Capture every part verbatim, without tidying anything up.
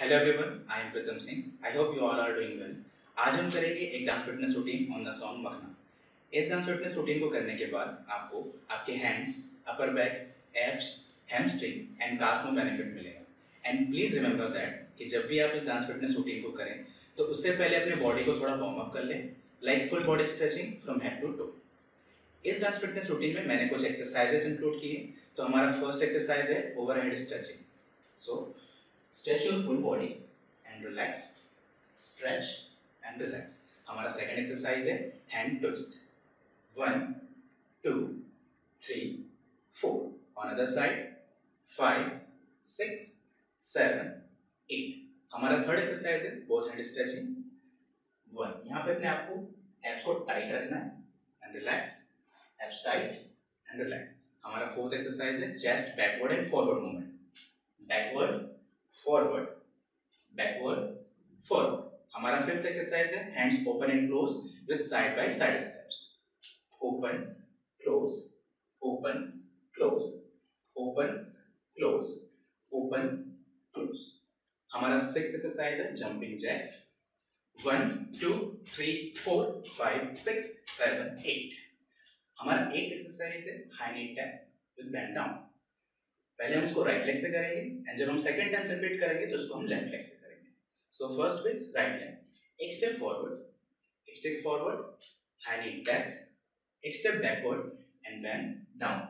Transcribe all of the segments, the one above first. Hello everyone, I am Pratham Singh. I hope you all are doing well. आज हम करेंगे एक dance fitness routine on the song Makhna. इस dance fitness routine को करने के बाद आपको आपके hands, upper back, abs, hamstring and calf में बेनिफिट मिलेगा। एंड प्लीज रिमेंबर दैट कि जब भी आप इस डांस फिटनेस रूटीन को करें तो उससे पहले अपने बॉडी को थोड़ा वार्म अप कर लें, like full body stretching from head to toe. इस डांस फिटनेस रूटीन में मैंने कुछ एक्सरसाइजेस इंक्लूड किए। तो हमारा फर्स्ट एक्सरसाइज है overhead stretching. So stretch your full body and relax, stretch and relax. हमारा सेकेंड एक्सरसाइज है hand twist. One, two, three, four. On other side, five, six, seven, eight. हमारा third exercise है both hand stretching. One, यहाँ पे अपने आपको abs को tight रखना है and relax, abs tight and relax. हमारा फोर्थ एक्सरसाइज है chest backward and forward movement. Backward, forward, backward, forward. हमारा फिफ्थ एक्सरसाइज है hands open and close with side by side steps. Open, close, open, close, open, close, open, close. हमारा sixth exercise है jumping jacks. One, two, three, four, five, six, seven, eight. हमारा eight exercise है high knee tap with bend down. पहले हम इसको right leg से करेंगे and जब हम सेकंड टाइम रिपीट करेंगे तो इसको हम लेफ्ट लेग से करेंगे। So first with right leg, एक स्टेप फॉरवर्ड, एक step forward, high knee tap, एक step backward and bend down.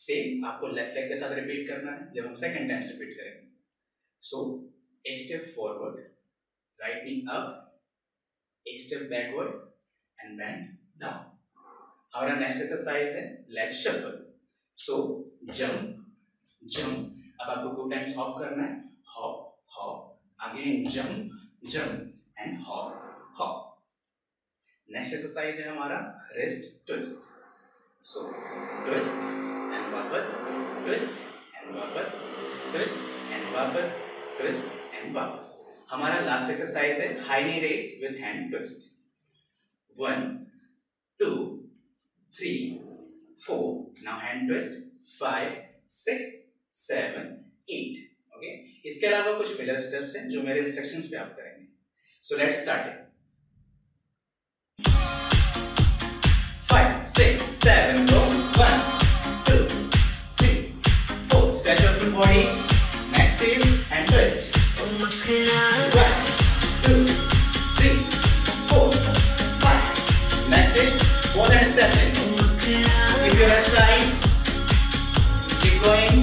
Same आपको लेफ्ट लेग के साथ रिपीट करना है जब हम सेकंड टाइम रिपीट करेंगे। सो एक step forward, right knee up, एक step backward and bend down. हमारा नेक्स्ट एक्सरसाइज है leg shuffle. So jump, jump. अब आपको टू टाइम्स हॉप करना है, hop hop, again jump jump and hop hop. Next exercise है हमारा wrist twist. So twist and वापस, ट्विस्ट एंड वापस, ट्विस्ट एंड वापस, ट्विस्ट एंड वापस। हमारा लास्ट एक्सरसाइज है high knee raise with hand twist. One, two, three, four. Now hand twist, five, six, seven, eight. Okay, इसके अलावा कुछ filler steps हैं जो मेरे इंस्ट्रक्शंस पे आप करेंगे। So let's start it. Five, six, seven, go. One, two, three, four. Stretch your full body. Next is hand twist. One, two, three, four, five. Next is both hand stretching. Keep your left side going.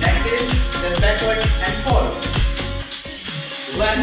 Next is just backward and forward. One,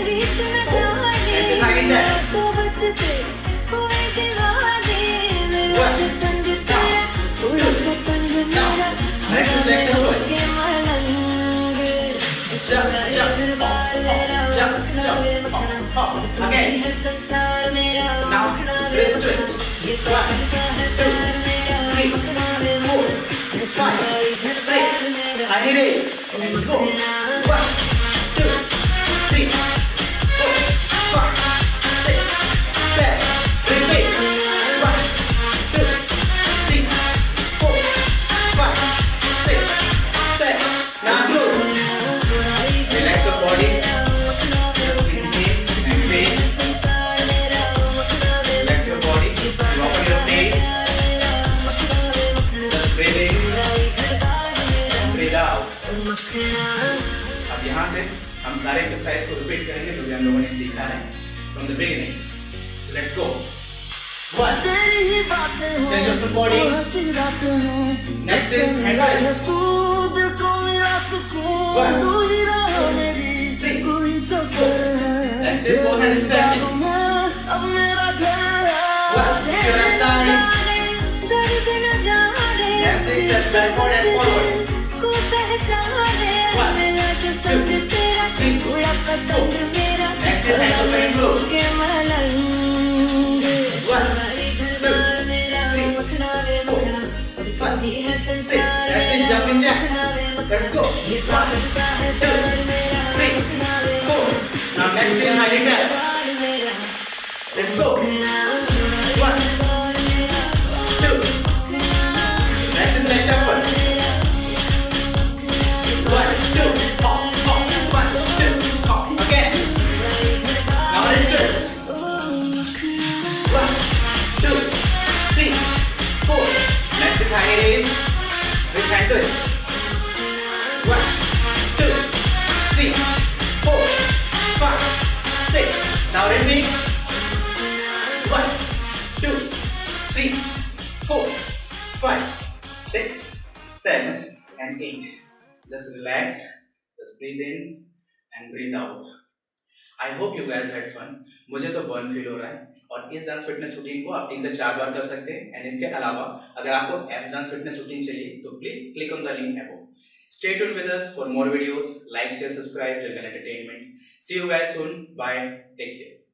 three, four. Next is high and down. One. Jump, jump, jump, jump, hop, hop, again. Now, wrist twist. One, two, three, four, five, six. High raise and go. One, two, three, four, five, six, seven. Repeat. One, two, three, four, five, six, seven. Now go. Relax your body, inhale and breathe. Relax your body, lower your face. Just breathe in, breathe out. अब यहाँ से हम सारे exercise को repeat करेंगे जो भी हम लोगों ने सीखा है from the beginning. So let's go. One. Stretch your full body. Next is hand twist. One. Next is both hand stretching. One, two and nine. Next is just backward and forward. One, two, three, four. Next is hand over and close. One, two, three, four, five, six. Next is jumping jack. Let's go. Let's go. One, two. That's the next up one. One, two, hop, hop, one, two, hop. Okay. Now let's do it. One, two, three, four. Next is high raise. We can do it. One, two, three, four, five, six. Now let me. One, two, three, four, five, six, seven, and eight. Just relax, just breathe in and breathe out. I hope you guys had fun. मुझे तो burn feel हो रहा है और इस dance fitness routine को आप तीन से चार बार कर सकते हैं. And इसके अलावा अगर आपको abs dance fitness routine चाहिए तो please click on the link above. Stay tuned with us for more videos. Like, share, subscribe, Jungle Entertainment. See you guys soon. Bye. Take care.